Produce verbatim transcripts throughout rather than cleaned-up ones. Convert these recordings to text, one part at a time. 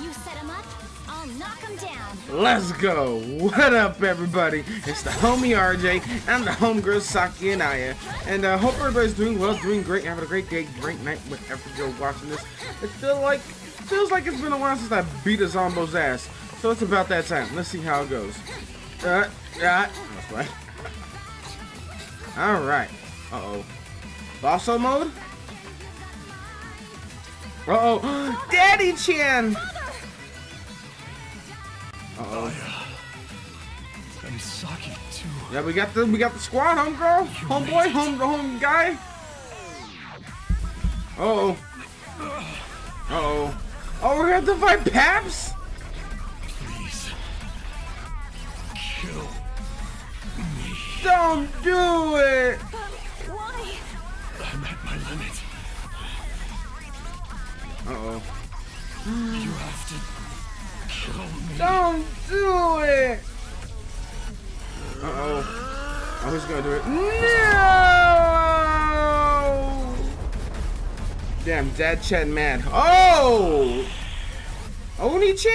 You set him up, I'll knock him down. Let's go. What up, everybody? It's the homie R J. I'm the homegirl Saki and Aya. And I uh, hope everybody's doing well, doing great, having a great day, great night, whatever you're watching this. It feels like, feels like it's been a while since I beat a Zombo's ass. So it's about that time. Let's see how it goes. Uh, uh, that's right. Alright. Uh-oh. Bosso mode? Uh-oh. Daddy Chan! Uh-oh. And Saki too. Yeah, we got the we got the squad, homegirl, homeboy, home home guy. Uh-oh. Uh-oh. Oh, we're gonna have to fight Paps? Please. Kill me. Don't do it! Why? I'm at my limit. Uh-oh. You have to kill me. Don't do it! Uh-oh. Oh, he's gonna do it. No! Damn, Dad Chan mad. Oh! Oni-chan?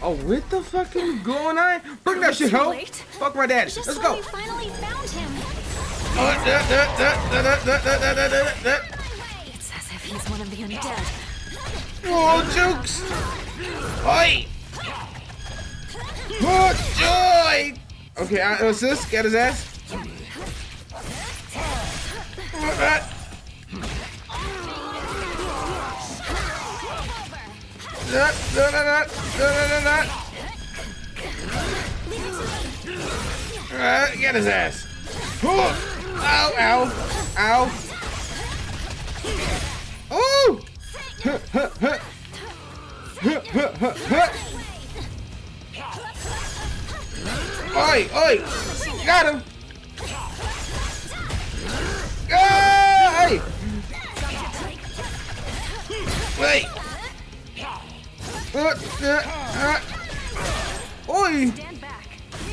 Oh, what the fuck is going on? Bring that shit home. Fuck my daddy. Let's go. Finally found him. It's as if he's one of the undead. Oh, jokes. Oi. Good joy. Okay, I assist. Get his ass. That, that, that, that, that, that. Uh, get his ass. Ooh. Ow, ow, ow. Oh! Huh, huh, huh. Huh, huh, huh, huh. Oi, oi. Got him. Hey! Wait. Uh, uh, uh. Oi!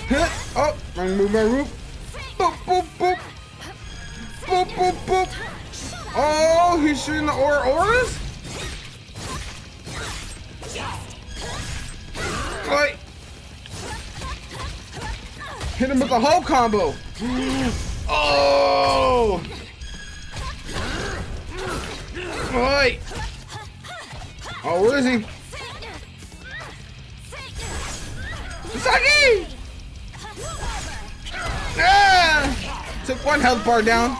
Huh? Oh, I move my roof. Boop, boop, boop. Boop, boop, boop. Oh, he's shooting the aur auras? Oi! Hit him with the whole combo. Oh! Oi! Oh, where is he? Saki! Ah! Took one health bar down.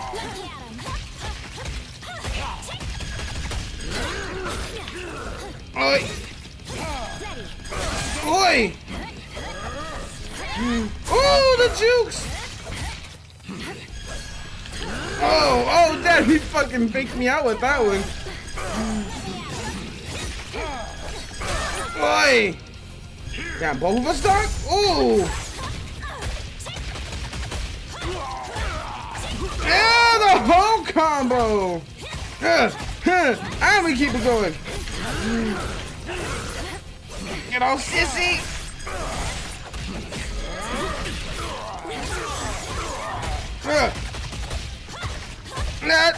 Oi! Oi! Oh, the jukes! Oh, oh, Dad, he fucking faked me out with that one. Oi! Damn, both of us dog? Ooh! Yeah, the whole combo! Uh, huh, I'm gonna keep it going. Get off, sissy! Uh, not,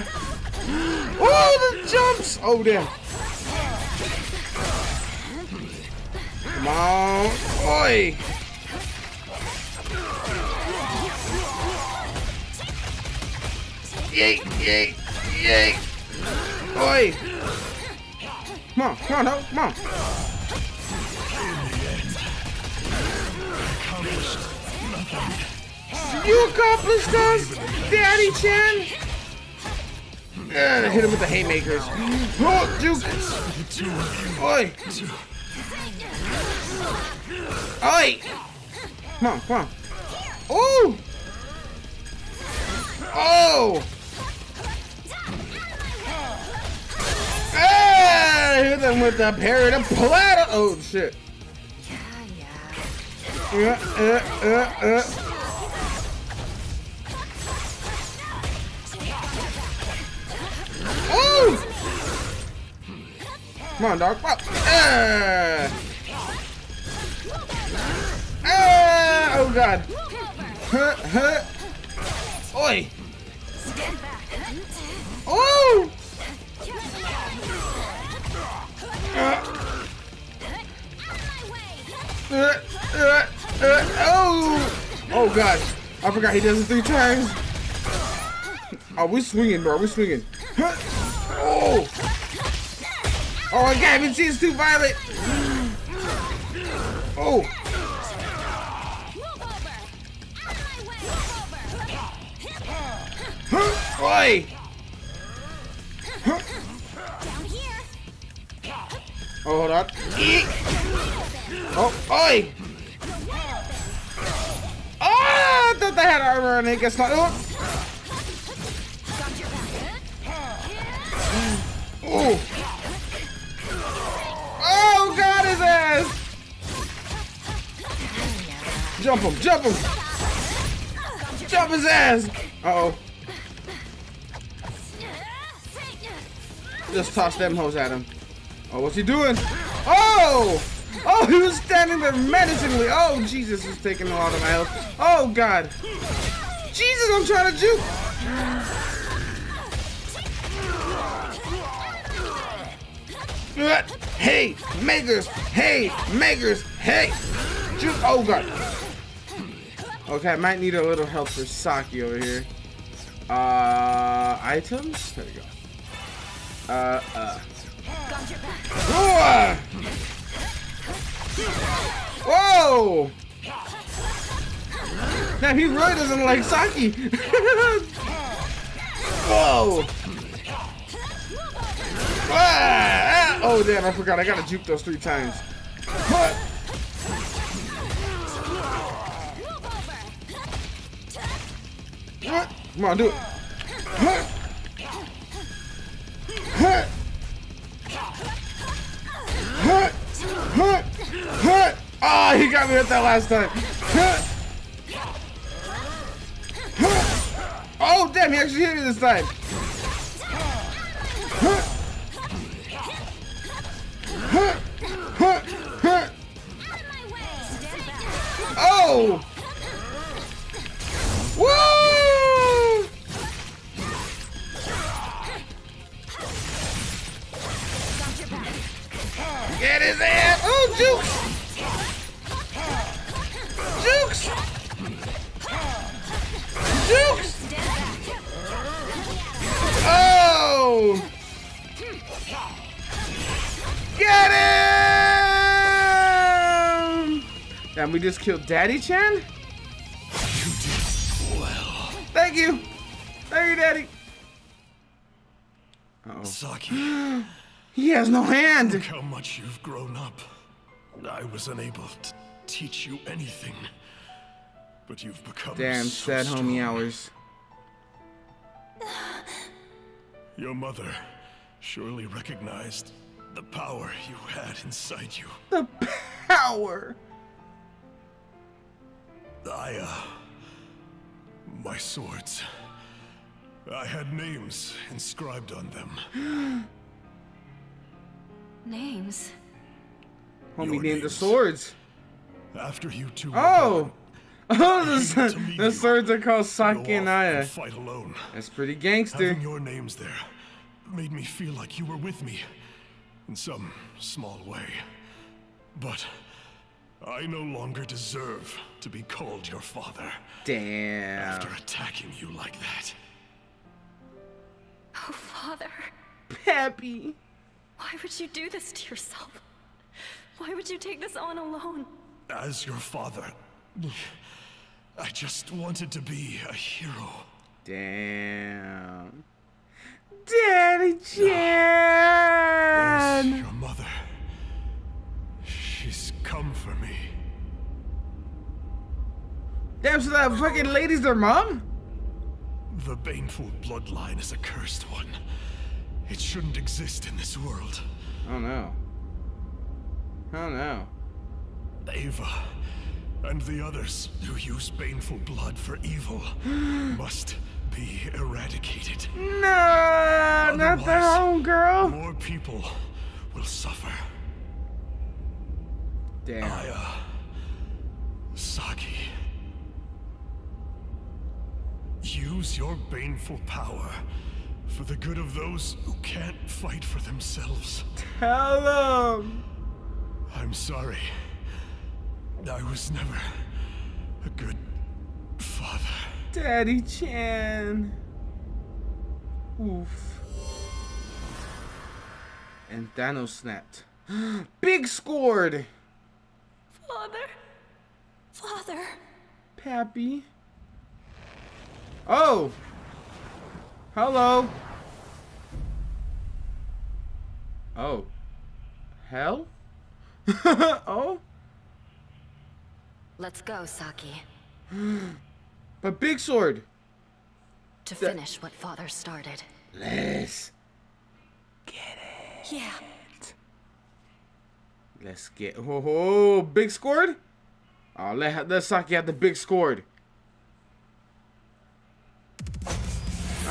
uh. Ooh, the jumps! Oh, damn. Come on, oi! Yay, yay, yay! Oi! Come on, come on, no, come on! You accomplished us, Daddy Chan! Uh, hit him with the haymakers. Oh, Duke! Oi! Oi! Come on, come on. Ooh! Oh! Ah! Hit them with the parrot and platter. Oh, shit. Uh, uh, uh, uh. Ooh! Come on, dog. Ah! Ah! Oh god. Huh, huh. Oi. Oh! Uh, uh, uh, oh! Oh gosh! I forgot he does it three times. Are we swinging, bro? Are we swinging? Oh! Oh, I got him! She's too violent. Oh! Oi! Oh, hold on. Oh, oi! Oh, I thought they had armor and it gets not. Oh! Oh, God, his ass! Jump him, jump him! Jump his ass! Uh oh. Just toss them hoes at him. Oh, what's he doing? Oh! Oh, he was standing there menacingly. Oh, Jesus is taking a lot of my health. Oh, God. Jesus, I'm trying to juke. Hey, makers. Hey, makers. Hey. Juke. Oh, God. Okay, I might need a little help for Saki over here. Uh, items? There we go. Uh, uh. Whoa! Whoa! Now he really doesn't like Saki. Whoa! Ah! Oh damn! I forgot. I gotta juke those three times. What? What? Come on, do it. What? Hut! Hut! Hut! Hut! Ah, he got me with that last time. Hut! Hut! Oh, damn, he actually hit me this time. Hut! Hut! Hut! Hut! Oh! Get his ass! Oh, Jukes! Jukes! Jukes! Oh! Get him! And we just killed Daddy Chan? You did well. Thank you! Thank you, Daddy! Uh-oh. Saki. He has no hand! Look how much you've grown up. I was unable to teach you anything. But you've become damn so sad strong. Homie hours. Your mother surely recognized the power you had inside you. The power! I, uh... my swords. I had names inscribed on them. Names. Homie named the swords. After you two. Oh, oh, the, the swords are called Saki and Aya. Fight alone. That's pretty gangster. Having your names there made me feel like you were with me in some small way, but I no longer deserve to be called your father. Damn. After attacking you like that. Oh, father. Pappy. Why would you do this to yourself? Why would you take this on alone? As your father, I just wanted to be a hero. Damn. Daddy Chan! There's your mother. She's come for me. Damn, so that fucking lady's their mom? The baneful bloodline is a cursed one. It shouldn't exist in this world. Oh no. Oh no. Ava and the others who use baneful blood for evil must be eradicated. No, otherwise, not the home girl. More people will suffer. Damn. Aya, Saki. Use your baneful power for the good of those who can't fight for themselves. Callum! I'm sorry. I was never a good father. Daddy Chan. Oof. And Thanos snapped. Big scored! Father. Father. Pappy. Oh! Hello! Oh. Hell? Oh? Let's go, Saki. But Big Sword! To Th finish what Father started. Let's get it. Yeah. Let's get. Oh, oh, Big Sword? Oh, let, let Saki have the Big Sword. Alright,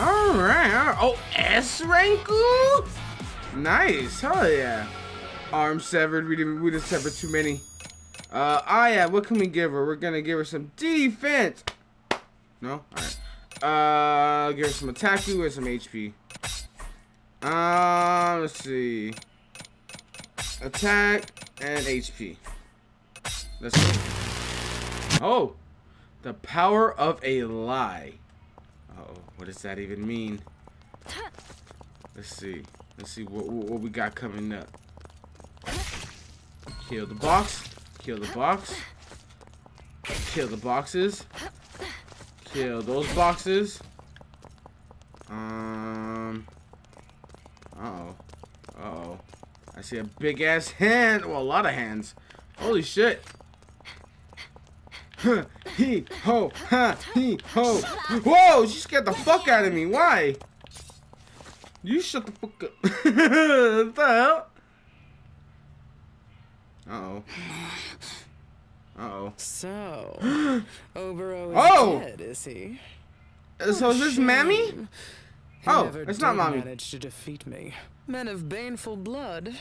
alright. Oh, S Ranku? Nice, hell yeah. Arm severed, we didn't we just severed too many. Uh ah yeah, what can we give her? We're gonna give her some defense. No? Alright. Uh give her some attack you and some H P. Um uh, let's see. Attack and H P. Let's go. Oh! The power of a lie. Uh oh, what does that even mean? Let's see. Let's see what, what, what we got coming up. Kill the box. Kill the box. Kill the boxes. Kill those boxes. Um. Uh-oh. Uh-oh. I see a big-ass hand. Well, a lot of hands. Holy shit. He, ho, ha, he, ho. Whoa, she scared the fuck out of me. Why? You shut the fuck up. What the hell? Uh-oh. Uh-oh. So, Obero is oh! dead, is he? So is this Mammy? Oh, it's not Mommy. Managed to defeat me. Men of baneful blood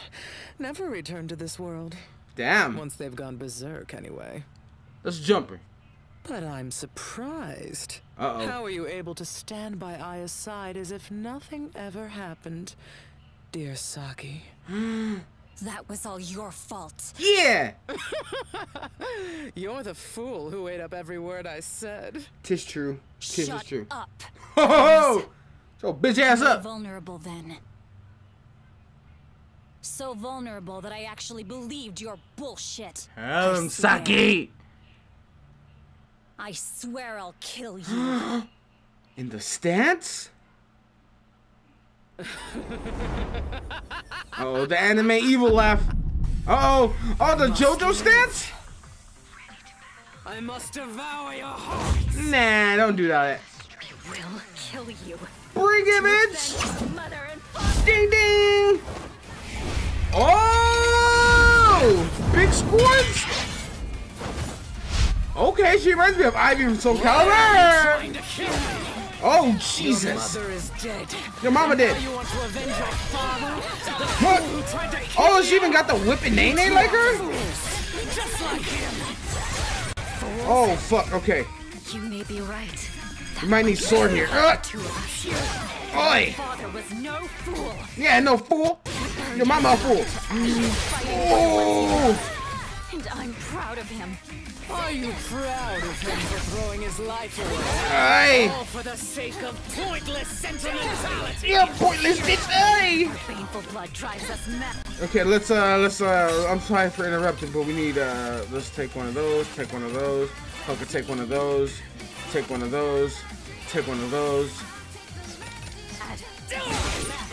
never return to this world. Damn. Once they've gone berserk, anyway. Let's jump her. But I'm surprised. Uh-oh. How are you able to stand by Aya's side as if nothing ever happened, dear Saki? That was all your fault. Yeah! You're the fool who ate up every word I said. Tis true. Tis Shut is true. Up. Ho ho ho! So bitch ass up. Vulnerable then. So vulnerable that I actually believed your bullshit. Um, Saki! I swear I'll kill you. In the stance? Oh, the anime evil laugh. Uh oh, oh, the JoJo stance? I must devour your hearts. Nah, don't do that. I will kill you. Bring him, bitch! Ding ding! Oh! Big squirts! Okay, she reminds me of Ivy from Soul Calibur! Oh Jesus! Your mother is dead. Your mama did. You want to avenge your father? What? Oh, she even got the whipping name like her? Just like him. Oh fuck, okay. You may be right. You might need sword here. Uh. Oi! Yeah, no fool! Your mama a fool. Oh. And I'm proud of him. Are you proud of him for throwing his life away? Aye. All for the sake of pointless sentimentality. Yeah, pointless bitch. Aye. Painful blood drives us mad. Okay, let's uh, let's uh, I'm sorry for interrupting, but we need uh, let's take one of those, take one of those, okay, take one of those, take one of those, take one of those.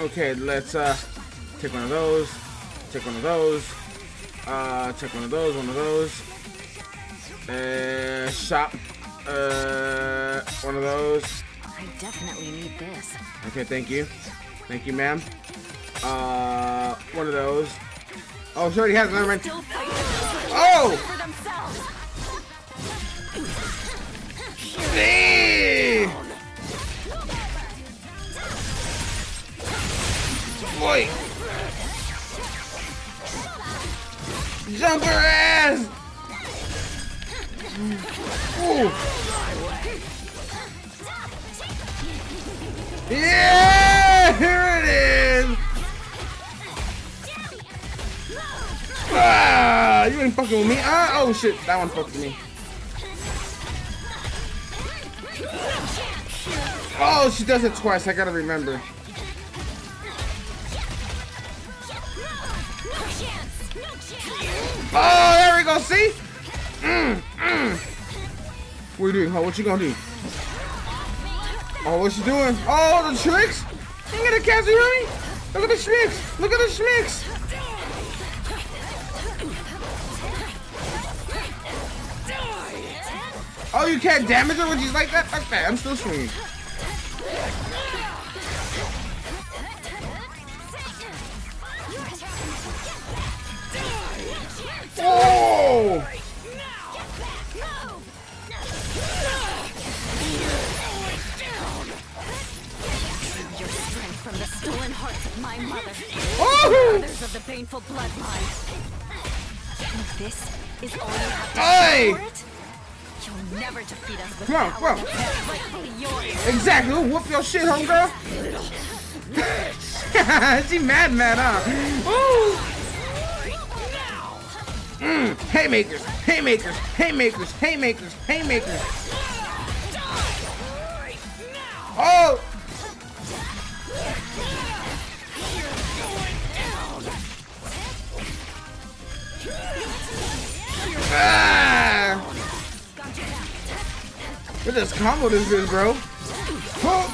Okay, let's uh, take one of those, take one of those, uh, take one of those, one of those. Uh, shop. Uh, one of those. I definitely need this. Okay, thank you. Thank you, ma'am. Uh, one of those. Oh, she already has another one. Oh! Hey! Boy! Jump her ass! Ooh. Yeah, here it is. you ain't fucking with me. Ah, oh shit, that one fucked me. Oh, she does it twice. I gotta remember. Oh, there we go. See? Mm, mm. What you doing? Huh? What you gonna do? Oh, what you doing? Oh, the tricks! You gonna catch me, right? Look at the schmicks! Look at the schmicks! Oh, you can't damage her when she's like that? Fuck that, I'm still swinging. Oh! From the stolen hearts of my mother, oh! Others of the painful bloodline. This is all you have to do for it. You'll never defeat us with power that's rightfully yours. Exactly. Whoop your shit, homegirl. She mad, mad, huh? Ooh. Mm. Haymakers, haymakers, haymakers, haymakers, haymakers. Oh. Ah! What this combo this is, bro? Oh,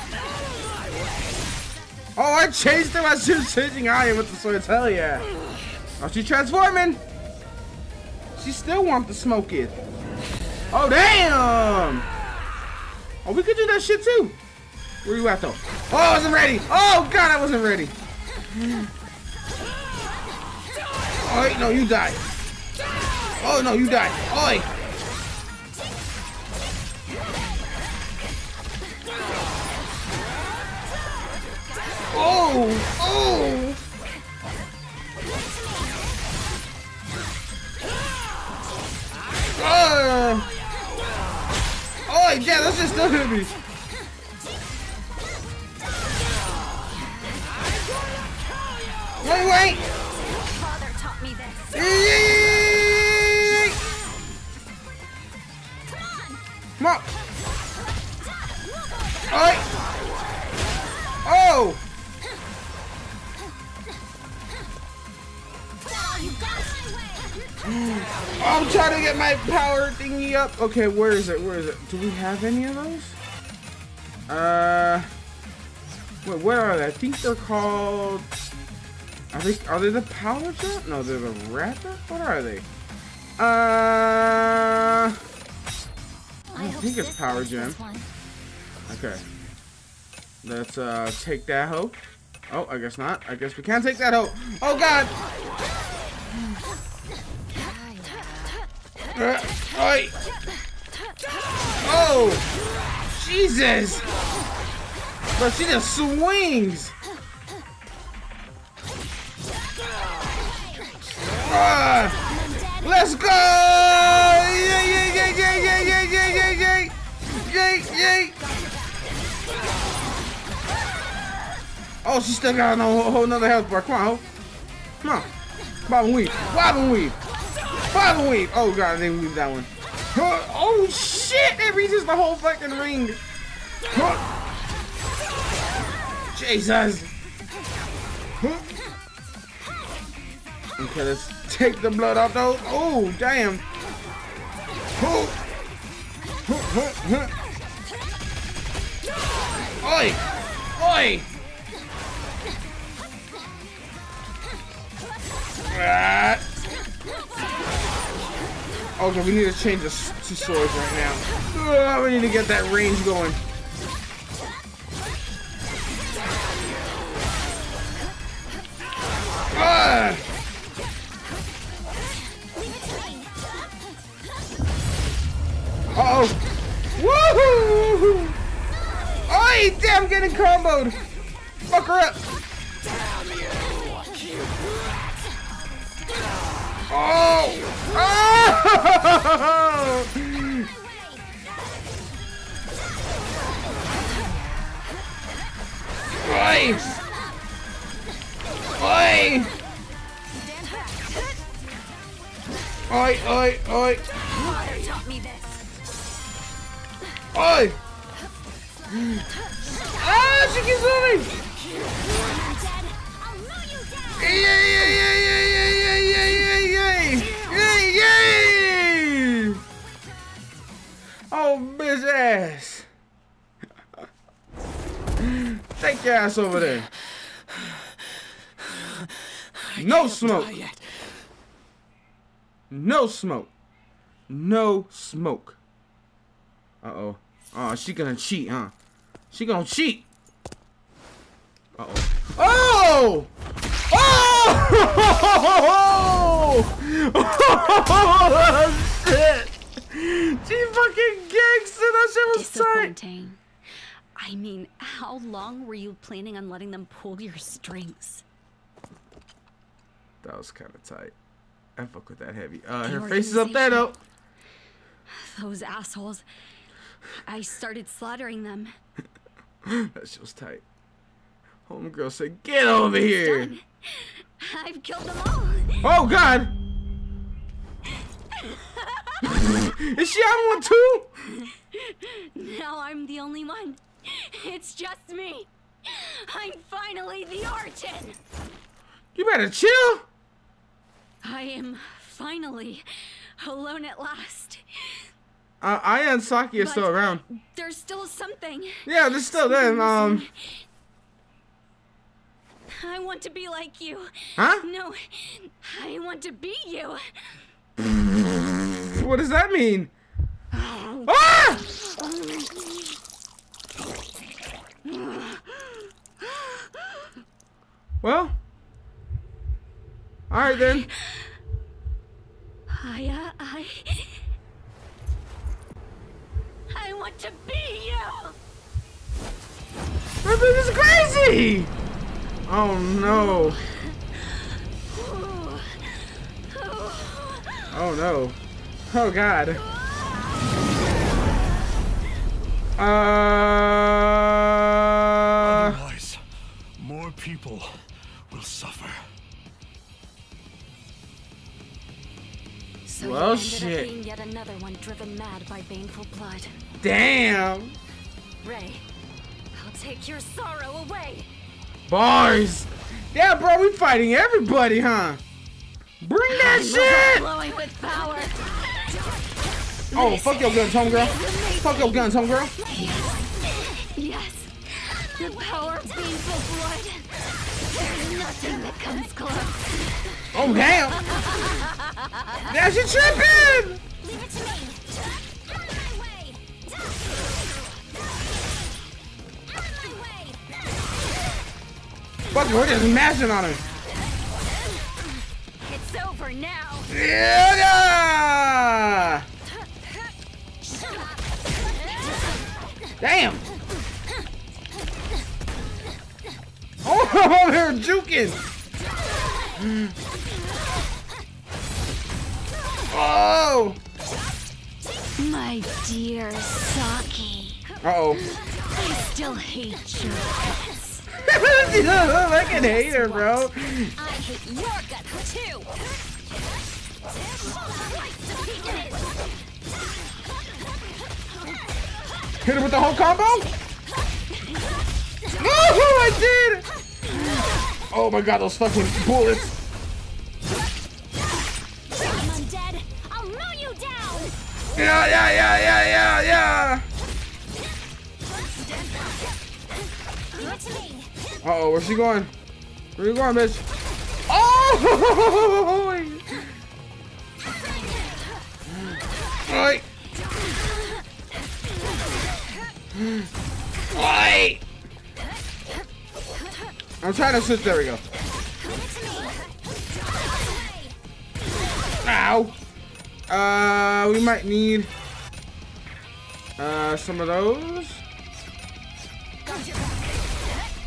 oh I changed him. I was changing Aya with the swords. Hell yeah! Oh, she transforming. She still wants to smoke it. Oh damn! Oh, we could do that shit too. Where you at though? Oh, I wasn't ready. Oh god, I wasn't ready. Oh wait, no, you died. Oh no, you die. Oi! Oh! Oh! Uh. Oh! Yeah, that's just still hit me. Wait, wait! Father taught me this. Come on! Alright! Oh! Oh, I'm trying to get my power thingy up. Okay, where is it? Where is it? Do we have any of those? Uh... Wait, where are they? I think they're called... Are they, are they the power jump? No, they're the rapper? What are they? Uh... I, I think it's power gem. Okay. Let's uh take that hoe. Oh, I guess not. I guess we can't take that hoe. Oh god! Uh, oi. Oh! Jesus! But she just swings! Uh, let's go! Yeah, yeah, yeah, yeah, yeah, yeah! Yay, yay. Oh, she still got a whole, whole nother health bar. Come on, ho. Come on. Bob and weave. Bob and weave. Bob and weave. Oh, God, I didn't weave that one. Oh, shit. It reaches the whole fucking ring. Jesus. Okay, let's take the blood off, though. Oh, damn. Oh. Oi! Oi! Ah. Okay, we need to change the two swords right now. Oh, we need to get that range going. Ah. Uh oh! Woohoo! Oh, damn, I'm getting comboed! Fuck her up! Oh! Oh! Oi! Oi! Oi, oi, oi. Oi! Ah, she keeps moving! Yay, yay, yay, yay, yay, yay, yay, yay! Yay, yay! Oh, bitch ass! Take your ass over there! No smoke! No smoke! No smoke! Uh-oh. Oh, she gonna cheat, huh? She gonna cheat! Uh-oh. Oh! Oh! Oh! Shit! She fucking gangsta! That shit was tight! I mean, how long were you planning on letting them pull your strings? That was kind of tight. I fuck with that heavy. Uh, her face is up there, though. Those assholes. I started slaughtering them. That shit was tight. Homegirl said, get over here! Done. I've killed them all. Oh, God! Is she on one, too? Now I'm the only one. It's just me. I'm finally the origin. You better chill. I am finally alone at last. Uh, Aya and Saki are but still around. There's still something. Yeah, there's still that. Um. I want to be like you. Huh? No, I want to be you. What does that mean? Oh. Ah! Well. All right then. I, uh, I. I want to be you. That bitch is crazy. Oh no. Oh no. Oh God. Uh. Otherwise, more people will suffer. So well, shit. Being yet another one driven mad by baneful blood. Damn. Ray, I'll take your sorrow away. Bars. Yeah, bro, we fighting everybody, huh? Bring that shit. Blowing with power. Oh, fuck your guns, homegirl. Fuck your guns, homegirl. Yes. Yes. The power of baneful blood. There's nothing that comes close. Oh damn! Now she tripping! Leave it to me. Out of my way! Out of my way! Fuck, we're just mashing on her. It's over now. Yeah! Damn! Oh, they're juking! Oh! My dear Saki. Uh oh. I still hate your guts. I can hate her, bro. I hate your guts too. Hit her with the whole combo? No, I did! Oh my God, those fucking bullets! Yeah, yeah, yeah, yeah, yeah, yeah! Uh-oh, where's she going? Where you going, bitch? Oh! Oi! Oi! I'm trying to switch. There we go. Ow! Uh, we might need uh some of those.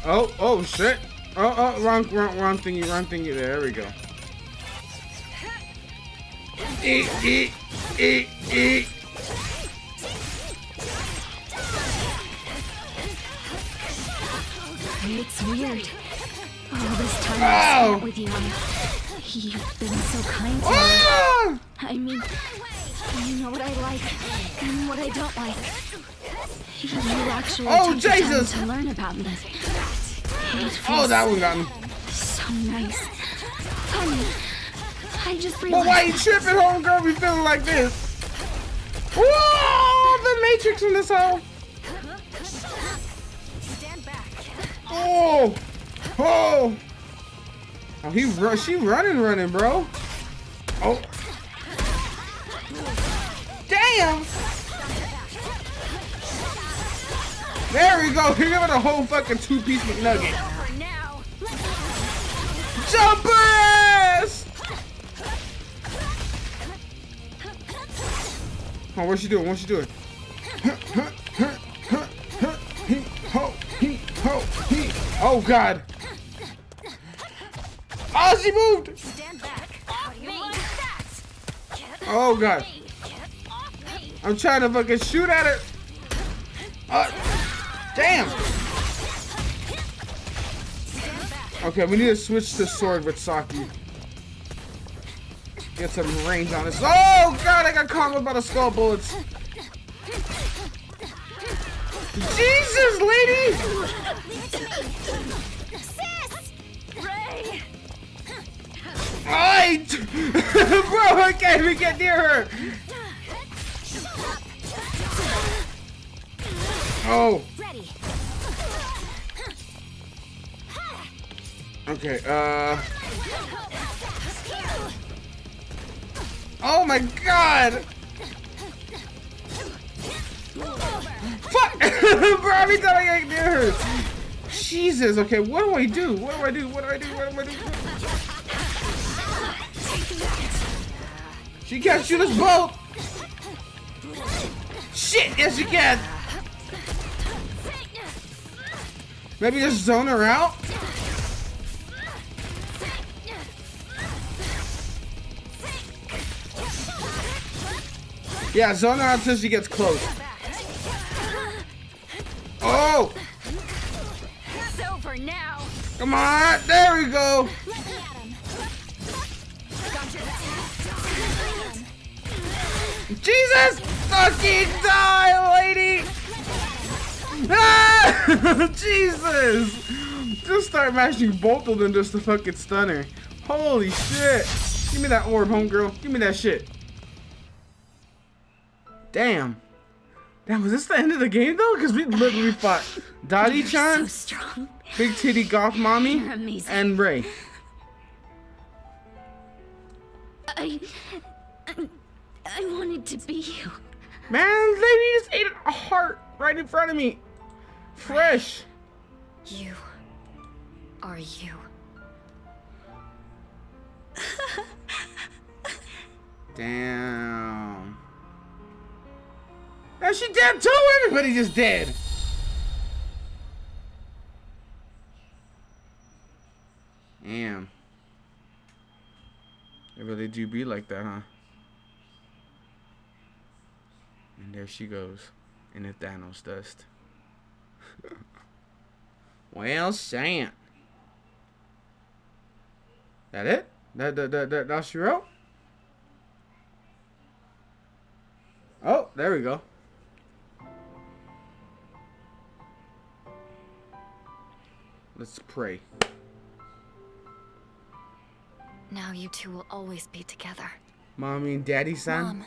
Oh, oh shit! Oh, oh, wrong, wrong, wrong thingy, wrong thingy. There we go. Eat, eat, eat, eat. It's weird. All this time I spent with you. You've been so kind to me. I mean, you know what I like and what I don't like. You actually oh, took Jesus. The time to learn about me. Oh, that one got me. So nice. I mean, I just realized. But why you tripping, homegirl? Be feeling like this. Whoa! The Matrix in this hole. Oh, oh. Oh, he run. She running, running, bro. Oh. Damn. There we go. He gave it a whole fucking two-piece McNugget. Jumpers! Oh, what's she doing? What's she doing? Oh God! Oh, she moved! Stand back. Oh God! I'm trying to fucking shoot at her. Uh, damn! Okay, we need to switch to sword with Saki. Get some range on us. Oh God! I got comboed by the skull bullets. Jesus, lady! I bro, I can't even get near her. Oh. Okay. Uh. Oh my God. Fuck! Bro, every time I get near her. Jesus. Okay, what do I do? What do I do? What do I do? What do I do? She can't shoot us both. Shit! Yes, she can. Maybe just zone her out. Yeah, zone her out until she gets close. Oh! It's over now. Come on! There we go! Jesus! Fucking die, lady! Ah! Jesus! Just start mashing both of them just to fucking stun her. Holy shit! Give me that orb, homegirl. Give me that shit. Damn. Damn, was this the end of the game though? Because we literally fought Dottie-chan, so Big Titty Golf Mommy, and Ray. I, I, I wanted to be you. Man, lady just ate a heart right in front of me. Fresh. You are you. Damn. And she dead too! Everybody just dead! Damn. They really do be like that, huh? And there she goes. In the Thanos dust. Well, Sam. That it? That, that, that, that, that she wrote? Oh, there we go. Let's pray. Now you two will always be together. Mommy and Daddy San. Mom,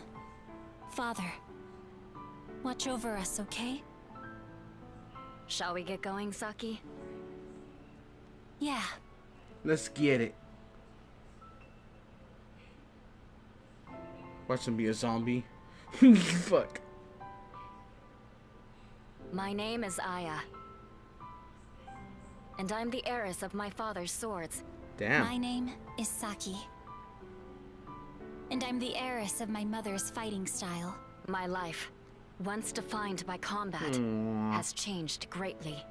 Father, watch over us, okay? Shall we get going, Saki? Yeah. Let's get it. Watch him be a zombie. Fuck. My name is Aya. And I'm the heiress of my father's swords. Damn. My name is Saki. And I'm the heiress of my mother's fighting style. My life, once defined by combat, mm. has changed greatly.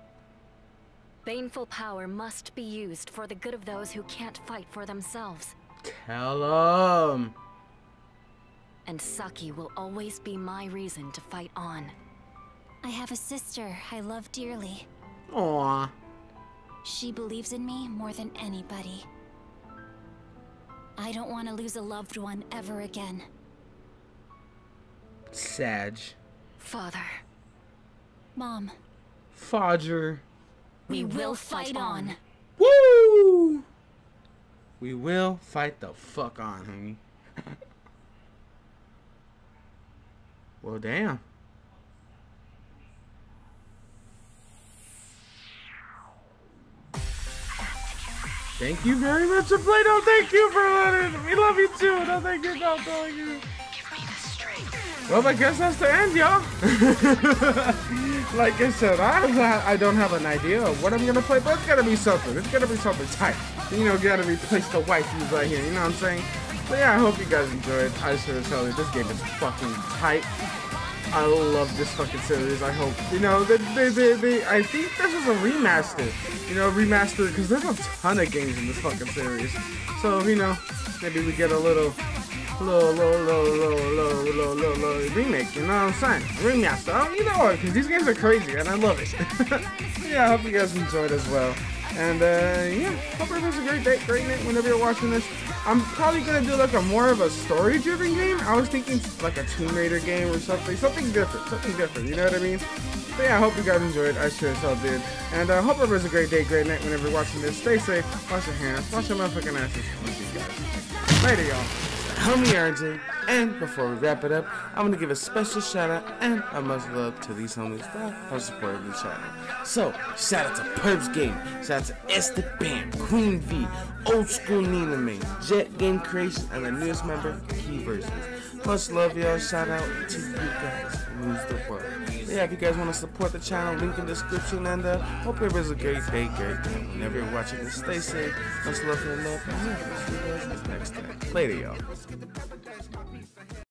Baneful power must be used for the good of those who can't fight for themselves. Tell them. And Saki will always be my reason to fight on. I have a sister I love dearly. Aww. She believes in me more than anybody. I don't want to lose a loved one ever again. Sag. Father. Mom. Fodger. We will fight on. Woo! We will fight the fuck on, homie. Well, damn. Thank you very much for playing. No, thank you for letting. We love you too. No, thank you. No, thank you. Well, I guess that's the end, y'all. Like I said, I, I don't have an idea of what I'm going to play, but it's going to be something. It's going to be something tight. You know, got to replace the wifeys right here. You know what I'm saying? But yeah, I hope you guys enjoyed. I sure as hell, this game is fucking tight. I love this fucking series. I hope, you know, they, they, they, they, I think this is a remaster, you know, remaster, because there's a ton of games in this fucking series, so, you know, maybe we get a little, little, little, little, little, little, little, little, little remake, you know what I'm saying, remaster, oh, you know, because these games are crazy, and I love it. Yeah, I hope you guys enjoyed as well, and, uh, yeah, hope everyone's a great day, great night, whenever you're watching this. I'm probably gonna do like a more of a story-driven game. I was thinking like a Tomb Raider game or something, something different, something different. You know what I mean? But yeah, I hope you guys enjoyed. I sure as hell did. And I uh, hope everyone's a great day, great night. Whenever you're watching this, stay safe, wash your hands, wash your motherfucking asses. We'll see you guys later, y'all. Homie R J. And before we wrap it up, I'm gonna give a special shout out and a much love to these homies that have supported the channel. So, shout out to Purb's Game, shout out to Esteban, Queen V, Old School Nina Mane, Jet Game Creation, and the newest member, Key Versus. Much love, y'all. Shout out to you guys. Lose the world. Yeah, if you guys want to support the channel, link in the description, and uh, hope everybody's a great day, great day. Whenever you're watching this, stay safe. Much love and love. See you guys next time. Later, y'all.